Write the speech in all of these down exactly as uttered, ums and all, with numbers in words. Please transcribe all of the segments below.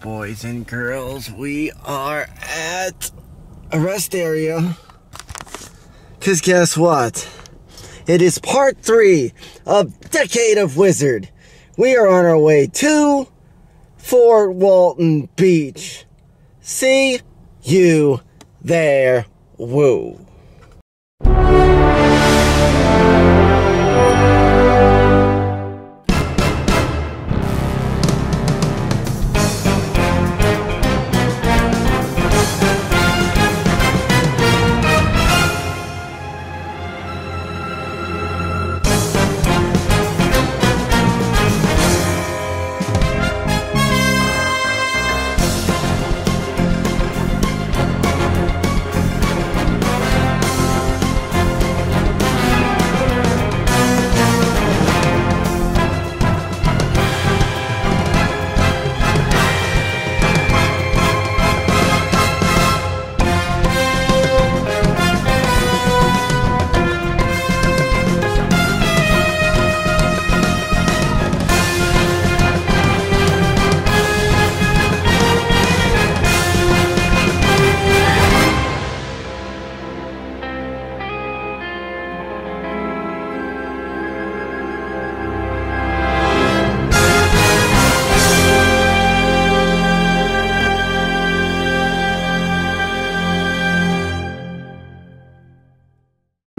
Boys and girls, we are at a rest area. Because guess what? It is part three of Decade of Wizard. We are on our way to Fort Walton Beach. See you there. Woo.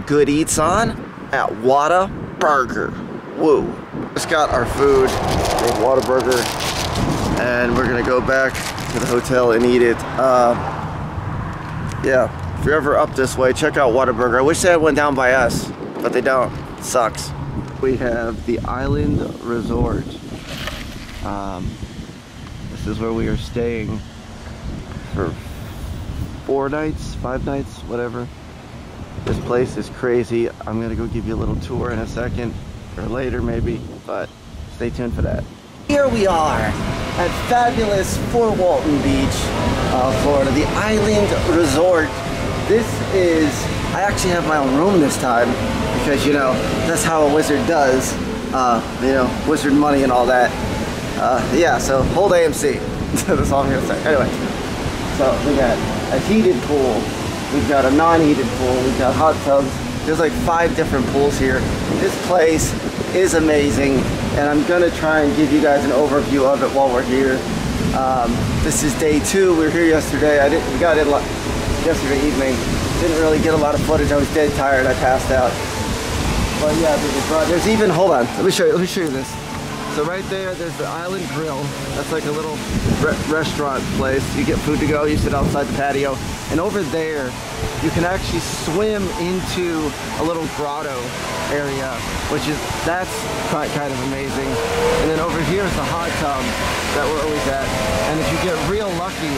Good eats on at Whataburger. Woo. Just got our food from Whataburger and we're gonna go back to the hotel and eat it. Uh, yeah, if you're ever up this way, check out Whataburger. I wish they had one down by us, but they don't. It sucks. We have the Island Resort. Um, this is where we are staying for four nights, five nights, whatever. This place is crazy. I'm gonna go give you a little tour in a second, or later maybe, but stay tuned for that. Here we are at fabulous Fort Walton Beach, uh, Florida, the Island Resort. This is, I actually have my own room this time, because you know, that's how a wizard does, uh, you know, wizard money and all that. Uh, yeah, so hold A M C, that's all I'm gonna say. Anyway, so we got a heated pool. We've got a non-heated pool, we've got hot tubs. There's like five different pools here. This place is amazing, and I'm gonna try and give you guys an overview of it while we're here. Um, this is day two. We were here yesterday. I didn't, we got in yesterday evening. Didn't really get a lot of footage. I was dead tired, I passed out. But yeah, there's even, hold on, let me show you, let me show you this. So right there, there's the Island Grill. That's like a little re restaurant place. You get food to go, you sit outside the patio. And over there, you can actually swim into a little grotto area, which is, that's quite kind of amazing. And then over here is the hot tub that we're always at. And if you get real lucky,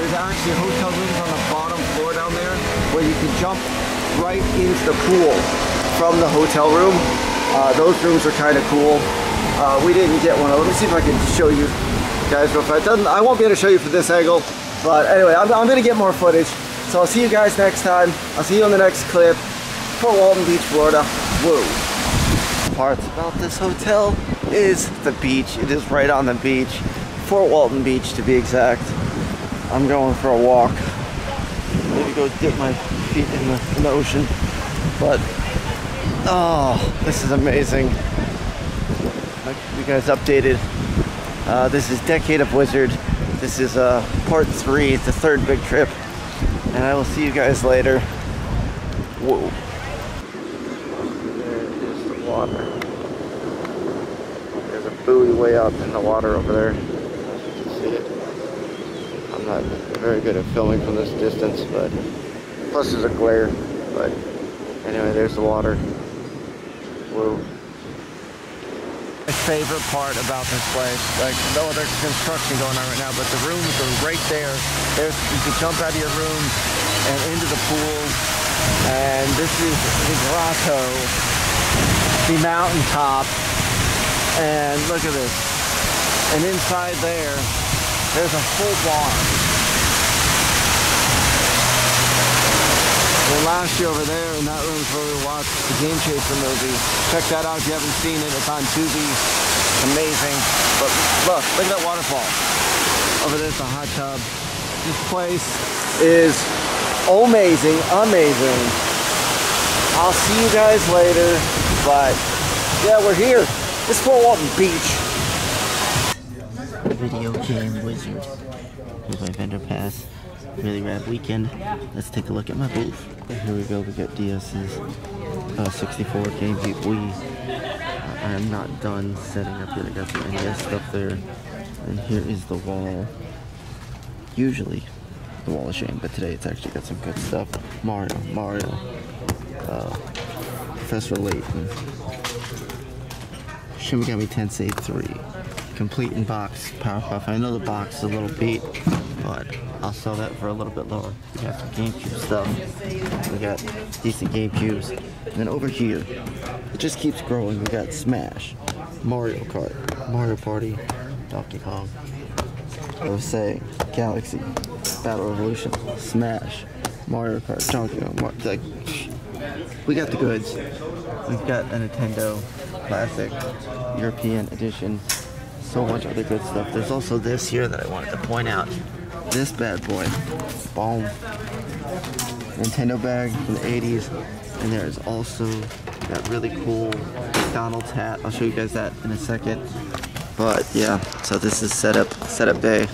there's actually hotel rooms on the bottom floor down there where you can jump right into the pool from the hotel room. Uh, those rooms are kind of cool. Uh, we didn't get one. Let me see if I can show you guys real fast. Doesn't, I won't be able to show you for this angle, but anyway, I'm, I'm going to get more footage. So I'll see you guys next time. I'll see you on the next clip. Fort Walton Beach, Florida. Woo. Parts about this hotel is the beach. It is right on the beach. Fort Walton Beach, to be exact. I'm going for a walk. Maybe go dip my feet in the, in the ocean. But, oh, this is amazing. You guys updated. Uh, this is Decade of Wizard. This is uh, part three. It's the third big trip. And I will see you guys later. Whoa. There is the water. There's a buoy way up in the water over there. You can see it. I'm not very good at filming from this distance, but plus there's a glare. But anyway, there's the water. Whoa. My favorite part about this place, like no other construction going on right now, but the rooms are right there. There's, you can jump out of your room and into the pool. And this is the grotto, the mountaintop. And look at this. And inside there, there's a full bar. And last year over there in that room is where we watched the Game Chaser movie. Check that out if you haven't seen it. It's on Tubi. Amazing. But look, look at that waterfall. A over there, it's a hot tub. This place is amazing, amazing. I'll see you guys later, but yeah, we're here. It's Fort Walton Beach. Video Game Wizard. Here's my vendor pass. Really rad weekend. Let's take a look at my booth. Here we go, we got D S's, uh, sixty-four, GameCube, Wii. I am not done setting up yet. I got some N E S stuff there. And here is the wall. Usually, the wall of shame, but today it's actually got some good stuff. Mario, Mario, uh, Professor Layton, Shin Megami Tensei three, complete in box, Powerpuff. I know the box is a little beat, but I'll sell that for a little bit lower. We got some GameCube stuff. We got decent GameCubes. And then over here, it just keeps growing. We got Smash, Mario Kart, Mario Party, Donkey Kong, I was saying, Galaxy, Battle Revolution, Smash, Mario Kart, Donkey Kong, Mar like, we got the goods. We've got a Nintendo Classic, European Edition, so much other good stuff. There's also this here that I wanted to point out. This bad boy, boom, Nintendo bag from the eighties, and there's also that really cool McDonald's hat. I'll show you guys that in a second. But yeah, so this is setup setup day.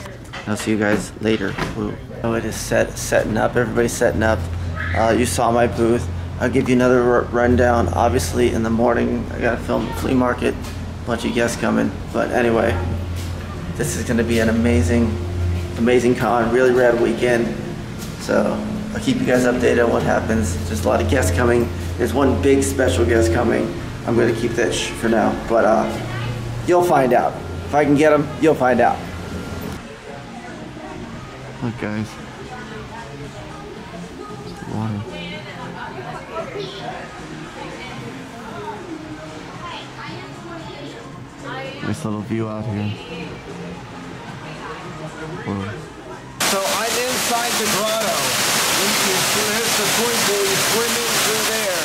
I'll see you guys later. Ooh. So it is set setting up. Everybody's setting up. Uh, you saw my booth. I'll give you another rundown. Obviously, in the morning, I gotta film the flea market. Bunch of guests coming. But anyway, this is gonna be an amazing, amazing con. Really rad weekend. So I'll keep you guys updated on what happens. There's a lot of guests coming. There's one big special guest coming. I'm gonna keep that sh for now. But. Uh, You'll find out. If I can get them, you'll find out. Look, guys. It's the water. Nice little view out here. Whoa. So I'm inside the grotto. You can see here's the swimming pool. You swim in through there,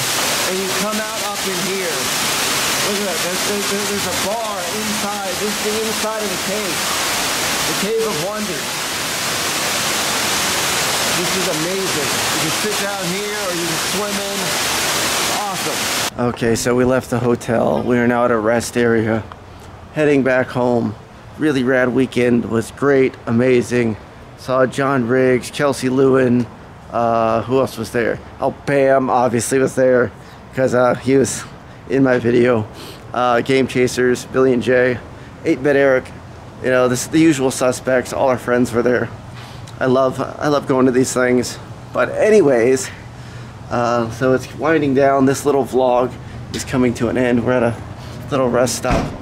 and you come out up in here. Look at that, there's, there's, there's a bar inside, this is the inside of the cave. The Cave of Wonders. This is amazing. You can sit down here or you can swim in. It's awesome. Okay, so we left the hotel. We are now at a rest area. Heading back home. Really rad weekend, was great, amazing. Saw John Riggs, Kelsey Lewin, uh, who else was there? Oh, Bam obviously was there because uh, he was in my video, uh, Game Chasers, Billy and Jay, eight bit Eric, you know, this, the usual suspects, all our friends were there. I love, I love going to these things. But anyways, uh, so it's winding down, this little vlog is coming to an end. We're at a little rest stop.